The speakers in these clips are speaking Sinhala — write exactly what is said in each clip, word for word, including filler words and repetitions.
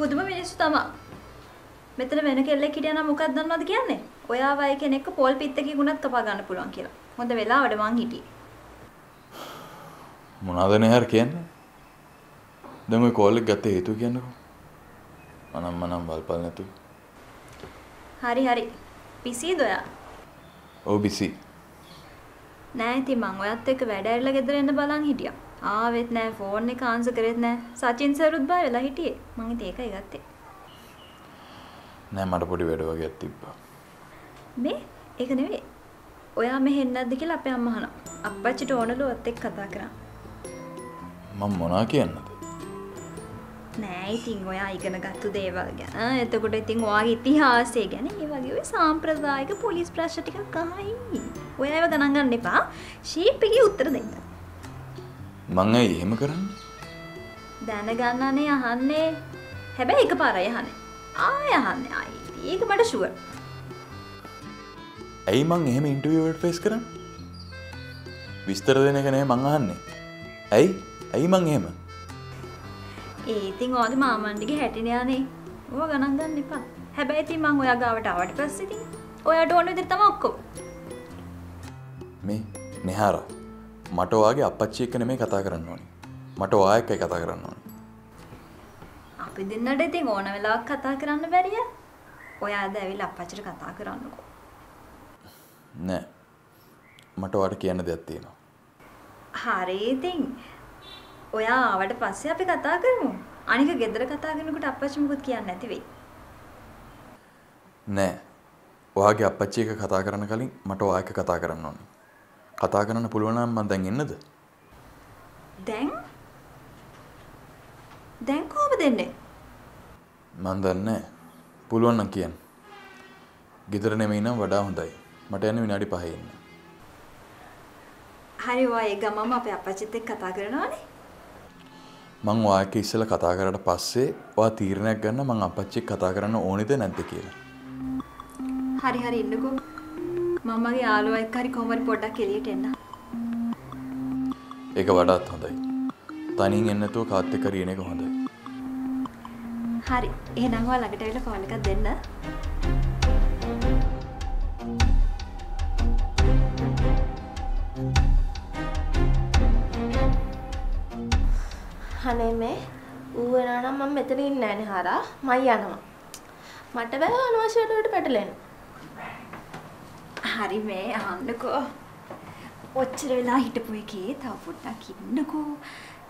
පුදුම මිනිස්සු තමයි. මෙතන වෙන කෙල්ලෙක් හිටියා නම් මොකක්ද දන්නවද කියන්නේ? ඔයා වගේ කෙනෙක්ව පෝල් පිටකේ ගුණත් කපා ගන්න පුළුවන් කියලා. හොඳ වෙලාවට මං හිටියේ. මොනවද නේහර් කියන්නේ? දැන් ඔය කෝල් එක ගත්තේ හේතුව කියන්නකෝ. මනම් මනම් වල්පල් නැතු. හරි හරි. බිසිද ඔයා? ඔව් බිසි. නෑ ඉතින් මං ඔයත් එක්ක වැඩ ඇරිලා ගෙදර එන්න බලන් හිටියා. ආවෙත් නෑ ෆෝන් එක ආන්සර් කරෙත් නෑ සචින් සරුත් බය වෙලා හිටියේ මං ඉතින් ඒකයි ගත්තේ නෑ මට පොඩි වැඩ වගේක් තිබ්බා මේ ඒක නෙවෙයි ඔයා මෙහෙ එන්නත්ද කියලා අපේ අම්මා අහනවා අප්පච්චිට ඕනලු ඔත් එක්ක කතා කරා මම මොනා කියන්නද නෑ ඉතින් ඔයා ඉගෙනගත්තු දේවල් ගැන එතකොට ඉතින් ඔයාගේ ඉතිහාසය ගැන ඒ වගේ ඔය සාම්ප්‍රදායික පොලිස් ප්‍රශ්න ටිකක් අහයි ඔයා ඒව ගණන් ගන්න එපා ෂීප් එකේ උත්තර දෙන්න මං ඇයි එහෙම කරන්නේ? දැනගන්නනේ අහන්නේ. හැබැයි එකපාරයි අහන්නේ. ආය අහන්නේ. ආයි ඒක මට ෂුවර්. ඇයි මං එහෙම ඉන්ටර්විව් එකට ෆේස් කරන්නේ? විස්තර දෙන එක නේ මං අහන්නේ. ඇයි? ඇයි මං එහෙම? ඒ ඉතින් ඔයාගේ මාමණ්ඩිගේ හැටිනේ අනේ. ඕවා ගණන් ගන්න එපා. හැබැයි ඉතින් මං ඔයා ගාවට ආවට පස්සේ ඉතින් ඔයාට ඕන විදිහට තමයි ඔක්කොම. මේ නෙහාරා මට ඔයාගේ අප්පච්චි එක්ක නෙමෙයි කතා කරන්න ඕනේ. මට ඔයා එක්කයි කතා කරන්න ඕනේ. අපි දෙන්නට ඉතින් ඕන වෙලාවක කතා කරන්න බැරිය. ඔයා අද ඇවිල්ලා අප්පච්චිට කතා කරන්නකෝ. නෑ. මට ඔයාට කියන්න දෙයක් තියෙනවා. හරි ඉතින්. ඔයා ආවට පස්සේ අපි කතා කරමු. අනික ගෙදර කතා කරනකොට අප්පච්චි මොකද කියන්නේ නැති වෙයි. නෑ. ඔයාගේ අප්පච්චි එක්ක කතා කරන කලින් මට ඔයා එක්ක කතා කරන්න ඕනේ. කතා කරන්න පුළුවන් නම් මම දැන් එන්නද? දැන්? දැන් කොහොමද එන්නේ? මම දන්නේ නැහැ. පුළුවන් නම් කියන්න. ගෙදර නෙමෙයි නම් වඩා හොඳයි. මට යන්නේ විනාඩි පහේ එන්න. හරි ඔය ගමම අපේ අප්පච්චිත් එක්ක කතා කරනවානේ. මම ඔයා එක්ක ඉස්සෙල්ලා කතා කරලා පස්සේ ඔයා තීරණයක් ගන්න මම අප්පච්චිත් එක්ක කතා කරන්න ඕනේද නැද්ද කියලා. හරි හරි ඉන්නකෝ. මමගේ යාළුවා එක්ක හරි කොහොමද පොඩක් එළියට එන්න. ඒක වඩාත් හොඳයි. තනියෙන් එන්න නැතුව කාත් එක්ක රියන එක හොඳයි. හරි. එහෙනම් ඔයා ළඟට ඇවිල්ලා ෆෝන් එකක් දෙන්න. අනේ මේ ඌ එනවා නම් මම මෙතන ඉන්නේ නැහැ නේ හරහා. මම යනවා. මට බෑ අනවශ්‍ය වලට පැටලෙන්න. හරි මේ අහන්නකෝ. ඔච්චර වෙලා හිටපු එකේ තව පොඩ්ඩක් ඉන්නකෝ.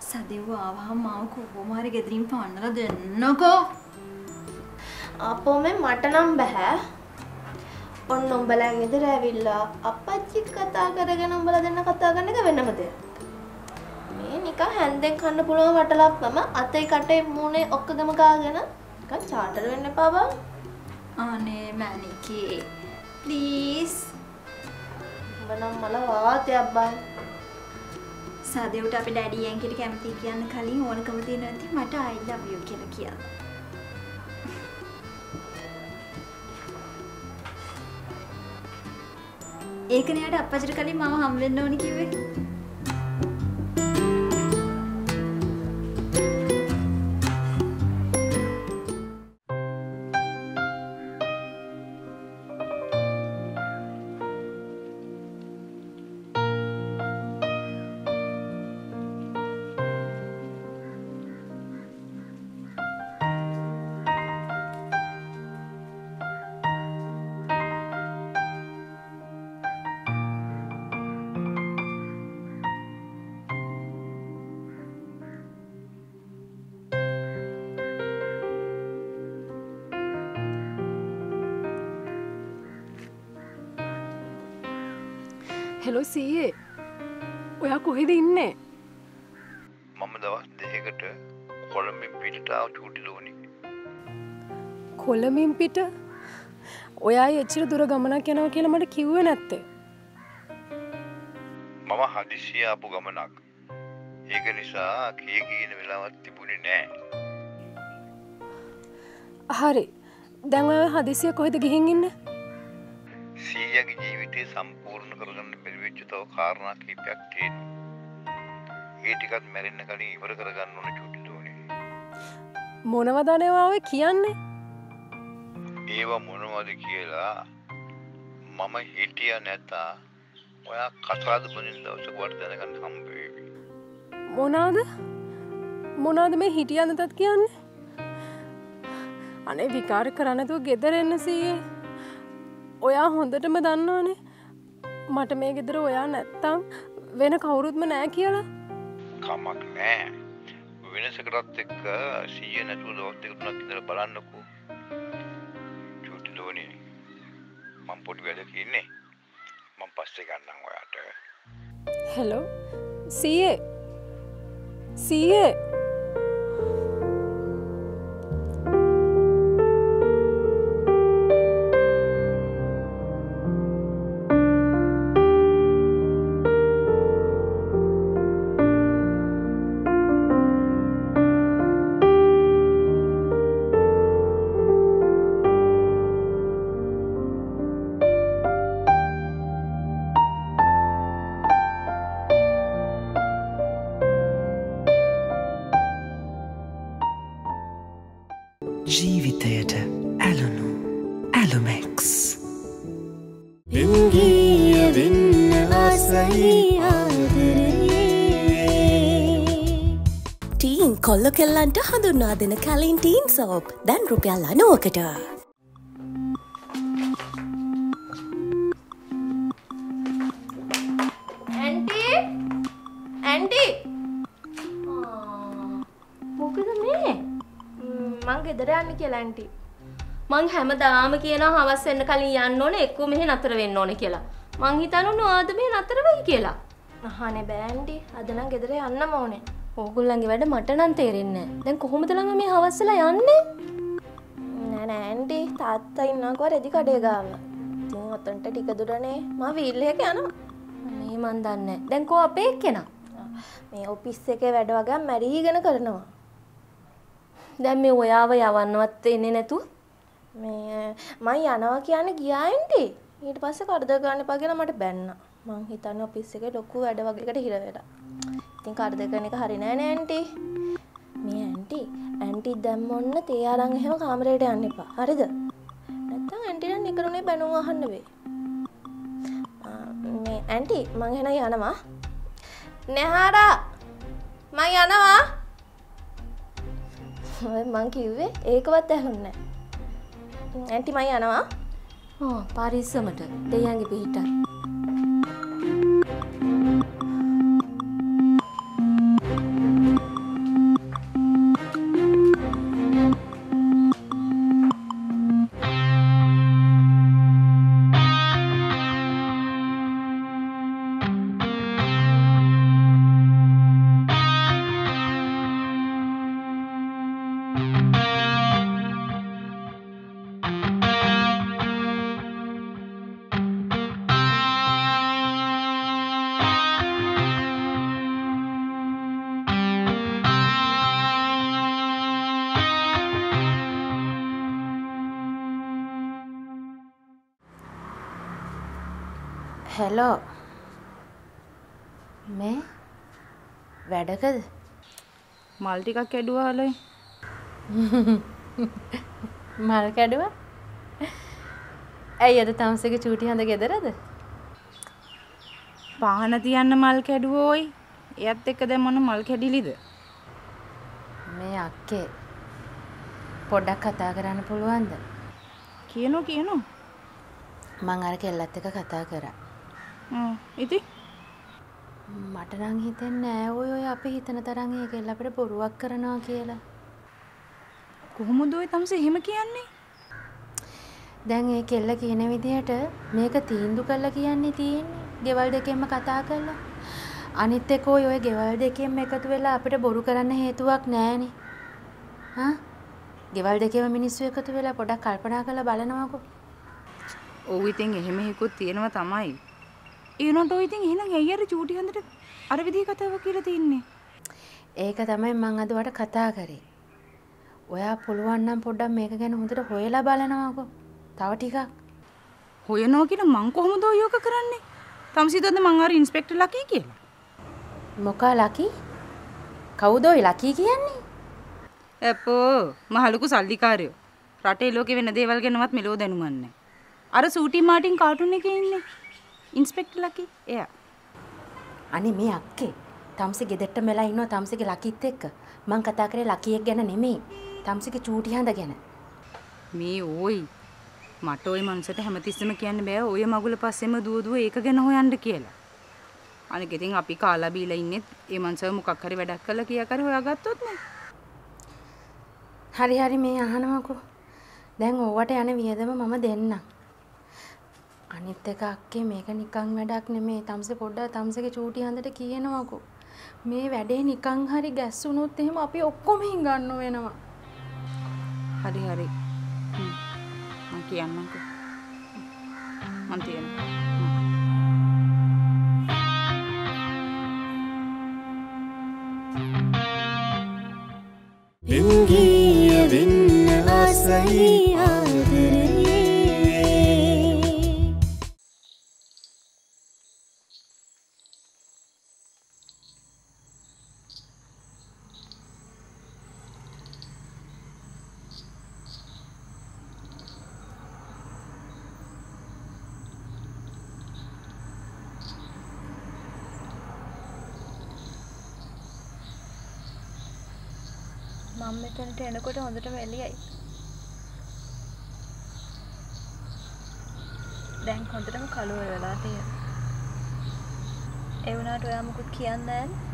සදෙව්ව ආවහම මාව කොහොම හරි ගෙදරින් පාන්නලා දෙන්නකෝ. අපෝ මේ මට නම් බෑ. ඔන්න උඹලා ගෙදර ඇවිල්ලා අප්පච්චි කතා කරගෙන උඹලා දෙන්න කතා කරන එක වෙනම දෙයක්. මේ නිකන් හැන්දෙන් කන්න පුළුවන් වටලප්පම අතේ කටේ මූණේ ඔක්කොදම ගාගෙන නිකන් චාටර් වෙන්න එපා බං. අනේ මැනිකේ. Please. වනම් මල වාතයක් බං. සාදේවට අපි ඩැඩි යන්කිට කැමතියි කියන්න කලින් ඕනකම තියෙනවා ඉතින් මට I love you කියලා කියන්න. ඒකනේ ආට අප්පච්චිට කලින් මාව හම් වෙන්න ඕනි කිව්වේ. හෙලෝ සීයේ ඔයා කොහෙද ඉන්නේ මම දවස් දෙකකට කොළඹින් පිටට ආව චූටි ලෝනි කොළඹින් පිට ඔයා එච්චර දුර ගමනක් යනවා කියලා මට කිව්වේ නැත්තේ මම හදිසිය ආපු ගමනක් ඒක නිසා කී කීන වෙලාවක් තිබුණේ නැහැ හරි දැන් ඔයා හදිසිය කොහෙද ගිහින් ඉන්නේ සීයාගේ ජීවිතේ සම්පූර්ණ කරගන්න බැරිවෙච්ච තව කාරණා කීපයක් තියෙනවා ඒ ටිකත් මැරෙන්න කලින් ඉවර කරගන්න ඕන චුටි දුනේ මොනවද අනේවා ඔය කියන්නේ ඒව මොනවද කියලා මම හිටියා නැතා ඔයා කතාද බඳින්න දවසක වට දැනගන්න හම්බ වෙවි මොනවාද මොනවාද මේ හිටියා නැතත් කියන්නේ අනේ විකාර කරන්නේ නැතුව ගෙදර එන්න සීයේ ඔයා හොඳටම දන්නවනේ මට මේ ගෙදර ඔයා නැත්තම් වෙන කවුරුත්ම නැහැ කියලා කමක් නැහැ වෙනසකටත් එක්ක සීයේ නැතුව දවස් දෙක තුනක් ඉඳලා බලන්නකෝ චූටි ලෝණි මම පොඩි වැඩක් ඉන්නේ මම පස්සේ ගන්නම් ඔයාට හෙලෝ සීයේ සීයේ ජීවිතයට ඇලුණු ඇලුමෙක්ස් දින්ගිය වෙන්න ආසයි ආදරේ ටීන් කොල්ල කෙල්ලන්ට හඳුන්වා දෙන කලින් ටීන් සෝප් දැන් රුපියල් අනූවකට ඇන්ටි ඇන්ටි මොකද මේ මං ගෙදර යන්න කියලා ඇන්ටි. මං හැමදාම කියනවා හවස් වෙන්න කලින් යන්න ඕනේ එක්කෝ මෙහෙ නතර වෙන්න ඕනේ කියලා. මං හිතනුනේ ආද මෙහෙ නතර වෙයි කියලා. අහන්නේ බෑ ඇන්ටි. අද නම් ගෙදර යන්නම ඕනේ. ඕගොල්ලන්ගේ වැඩ මට නම් තේරෙන්නේ නැහැ. දැන් කොහොමද ළම මේ හවස් වෙලා යන්නේ? නෑ නෑ ඇන්ටි. තාත්තා ඉන්නකෝ රෙදි කඩේ ගාව. මම අතන්ට ටික දුරනේ. මම වීල් එකක යනවා. මේ මන් දන්නේ නැහැ. දැන් කො අපේ එක්කෙනා. මේ ඔෆිස් එකේ වැඩ වගා මැරිගෙන කරනවා. දැන් මේ ඔයාව යවන්නවත් එන්නේ නැතුව මේ මම යනවා කියන්නේ ගියා ඇන්ටි ඊට පස්සේ කරදර කරන්න එපා කියලා මට බැන්නා මං හිතන්නේ ඔෆිස් එකේ ලොකු වැඩ වගේකට හිර වෙලා ඉතින් කරදර කරන එක හරි නෑ නේ ඇන්ටි මේ ඇන්ටි ඇන්ටි දැන් මොන්න තේ ආරං එහෙම කාමරේට යන්න එපා හරිද නැත්තම් ඇන්ටි නම් නිකරුනේ බැනුම් අහන්න වෙයි මේ ඇන්ටි මං එහෙනම් යනවා නෙහාරා මං යනවා මං කිව්වේ ඒකවත් ඇහුන්නේ නැහැ. ඇන්ටි මම යනවා. ඔව් පරිස්සමට දෙයියන්ගේ පිටට. හෙලෝ මේ වැඩකද මල් ටිකක් කැඩුවා හලොයි මල් කැඩුවා ඇයි අද තමුසේගේ චූටි හඳ ගෙදරද පහන තියන්න මල් කැඩුවෝයි එයත් එක්ක දැන් මොන මල් කැඩිලිද මේ අක්කේ පොඩ්ඩක් කතා කරන්න පුළුවන්ද කියනෝ කියනෝ මං අර කෙල්ලත් එක්ක කතා කරා ඉතින් මට නම් හිතෙන්නේ නෑ ඔය ඔය අපි හිතන තරම් ඒකෙල් අපිට බොරුවක් කරනවා කියලා. කොහොමද ඔය තමුසේ එහෙම කියන්නේ? දැන් ඒකෙල්ල කියන විදිහට මේක තීන්දුව කළා කියන්නේ තියෙන්නේ. ගෙවල් දෙකෙන්ම කතා කළා. අනිත් එක ඔය ගෙවල් දෙකෙන්ම එකතු වෙලා අපිට බොරු කරන්න හේතුවක් නැහැනේ. හා? ගෙවල් දෙකේම මිනිස්සු එකතු වෙලා පොඩක් කල්පනා කරලා බලනවාකෝ. ඔව් ඉතින් එහෙම හේකුත් තියෙනවා තමයි. ඒ නෝට ඔය ඉතින් එහෙනම් ඇයි අර චූටි හන්දට අර විදිහේ කතාව කියලා තින්නේ? ඒක තමයි මං අද වට කතා කරේ. ඔයා පුළුවන් නම් පොඩ්ඩක් මේක ගැන හොඳට හොයලා බලනවාකෝ. තව ටිකක් හොයනවා කියලා මං කොහොමද ඔයෝක කරන්නේ? තමසිතද මං අර ඉන්ස්පෙක්ටර් ලකී කියලා. මොකා ලකී? කවුද ඔය ලකී කියන්නේ? අපෝ මහලුකු සල්ලිකාරයෝ. රටේ ලෝකේ වෙන දේවල් ගැනවත් මෙලෝ දැනුමක් නැහැ. අර සූටි මාටින් කාටුන් එකේ ඉන්නේ. ඉන්ස්පෙක්ටර් ලකී එයා. අනේ මේ අක්කේ තමසි ගෙදරට මෙලා ඉන්නවා තමසිගේ ලකීත් එක්ක. මං කතා කරේ ලකීෙක් ගැන නෙමෙයි. තමසිගේ චූටි හඳ ගැන. මේ ඕයි මට ওই මනසට හැමතිස්සෙම කියන්න බෑ ඔය මගුල පස්සෙම දුව දුව ඒක ගැන හොයන්න කියලා. අනික ඉතින් අපි කාලා බීලා ඉන්නේ ඒ මනසව මොකක් හරි වැඩක් කළා කියා කර හොයාගත්තොත් නේ. හරි හරි මේ අහනවකෝ. දැන් ඕවට යන වියදම මම දෙන්නම්. අනිත් එක අක්කේ මේක නිකන් වැඩක් නෙමේ. තමසේ පොඩ්ඩක් තමසේගේ චූටි හඳට කියනවකෝ. මේ වැඩේ නිකන් හරි ගැස්සුනොත් එහෙම අපි ඔක්කොම හිඟන්න වෙනවා. හරි හරි. කියන්න මංකෝ මං තියෙනවා එංගිය වෙන්න ආසයි ආදරේ මෙතනට එනකොට හොඳටම එළියයි. දැන් හොඳටම කලවල වෙලා තියෙනවා. ඒ වුණාට ඔයා මොකුත් කියන්නේ නැහැ.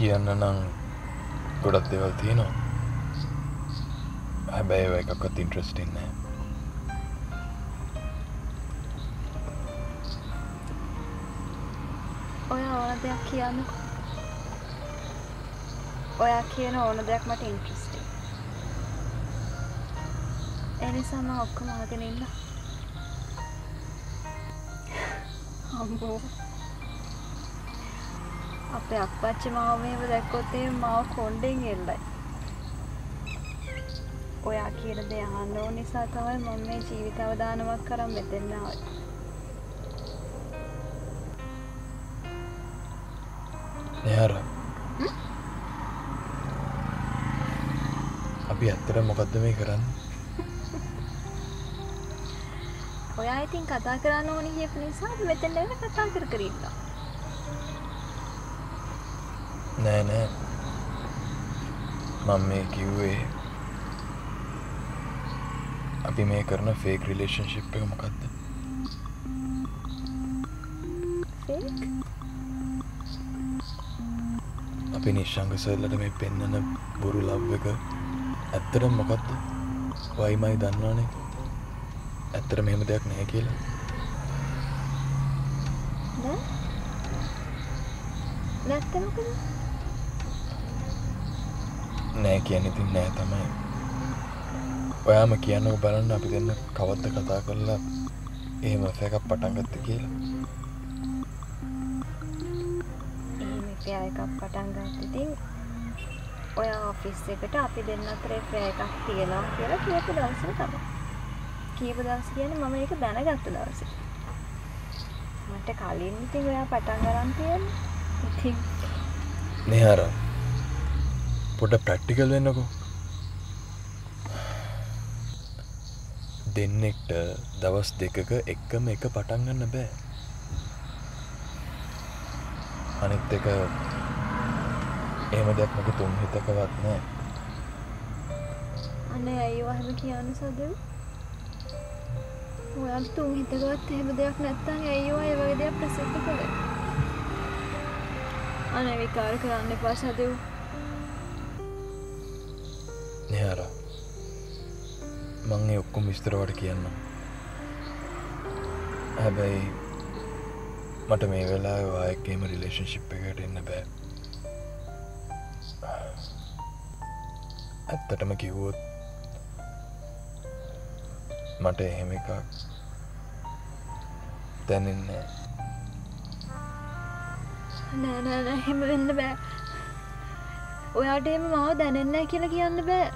කියන්න නම් ගොඩක් දේවල් තියෙනවා. හැබැයි ඒක එකක්වත් ඉන්ට්‍රෙස්ටින් නෑ. ඔයා ඕන දෙයක් කියන්නකෝ. ඔයා කියන ඕන දෙයක් මට ඉන්ට්‍රස්ටිං. ඒ නිසා මම ඔක්කොම අහගෙන ඉන්න. අම්මෝ. අපේ අප්පච්චි මාව මෙහෙම දැක්කොත් එහෙම මාව කොණ්ඩෙන් එල්ලයි. ඔයා කියන දේ අහන්න ඕන නිසා තමයි මම මේ ජීවිත අවදානමක් කරන් මෙතෙන් ආවේ. නෙහාරා. අපි ඇත්තට මොකද්ද මේ කරන්නේ? ඔයා ඉතින් කතා කරන්න ඕනේ කියපු නිසා මෙතෙන් එන්න කතා කර කර ඉන්නවා. නෑ නෑ. මම මේ කිව්වේ අපි මේ කරන fake relationship එක මොකද්ද? Fake? අපි නිශංග සර්ලට මේ පෙන්නන බොරු ලව් එක ඇත්තටම මොකද්ද? වයිමයි දන්නවනේ. ඇත්තට මෙහෙම දෙයක් නැහැ කියලා. නෑ. නැත්තම් මොකද? නෑ කියන්නේ ඉතින් නෑ තමයි. ඔයාම කියන්නකෝ බලන්න අපි දෙන්න කවද්ද කතා කරලා එහෙම එකක් පටන් ගත්තේ කියලා. එහෙම එකක් පටන් ගත්තේ ඉතින් ඔයා ඔෆිස් එකට අපි දෙන්න අතරේ ෆ්‍රේ එකක් තියෙනවා කියලා කියපු දවසේ තමයි. කියපු දවස කියන්නේ මම ඒක දැනගත්ත දවසේ. මට කලින් ඉතින් ඔයා පටන් ගන්න තියෙන්නේ. ඉතින් නෙහාර පොඩ්ඩක් ප්‍රැක්ටිකල් වෙන්නකෝ. දෙන්නෙක්ට දවස් දෙකක එකම එක පටන් ගන්න බෑ. අනිත් එක එහෙම දෙයක් මගේ තුන් හිතකවත් නෑ. අනේ අයියෝ එහෙම කියන්න සදෙව්. ඔයා තුන් හිතකවත් එහෙම දෙයක් නැත්තම් අයියෝ ඒ වගේ දෙයක් ප්‍රසිද්ධ කරේ. අනේ විකාර කරන්න එපා සදෙව්. නෙහාරා මම මේ ඔක්කොම විස්තර වලට කියන්නම්. හැබැයි මට මේ වෙලාවේ වායක එහෙම රිලේෂන්ෂිප් එකකට එන්න බෑ. ඇත්තටම කිව්වොත් මට එහෙම එකක් දැනෙන්නේ නෑ. නෑ නෑ එහෙම වෙන්න බෑ. ඔයාට එහෙම මාව දැනෙන්නේ නැහැ කියලා කියන්න බෑ.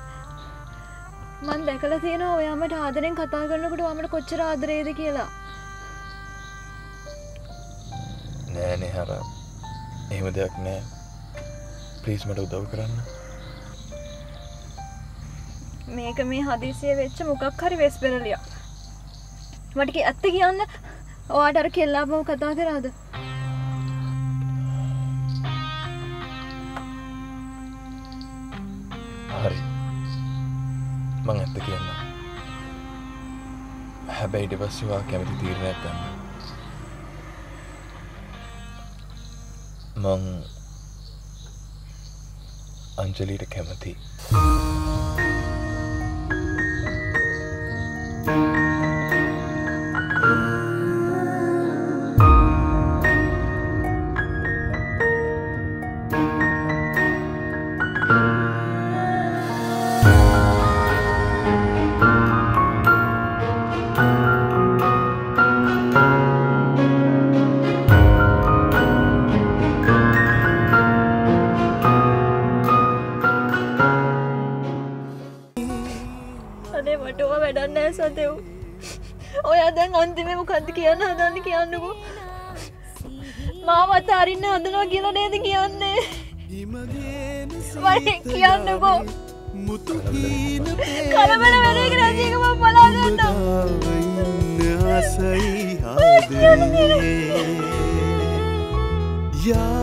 මම දැකලා තියෙනවා ඔයා මට ආදරෙන් කතා කරනකොට වමට කොච්චර ආදරේද කියලා. නෑ නෑ හරා එහෙම දෙයක් නෑ. ප්ලීස් මට උදව් කරන්න. මේක මේ හදිසියේ වෙච්ච මොකක් හරි වෙස් බැලලියක්. මට කි ඇත්ත කියන්න ඔයාට අර කෙල්ලාවම කතා කරාද? හරි මම ඇත්ත කියන්න. හැබැයි ඊට පස්සේ ඔයා කැමති තීරණයක් ගන්න. මං අන්ජලිට කැමති. කියන්න හදන්න කියන්නකෝ. මාව අතාරින්න හදනවා කියලා නේද කියන්නේ? වයි කියන්නකෝ. කලබල වෙන්නේ නැති එක මම බලා ගන්නවා. ආසයි ආදරේ. යා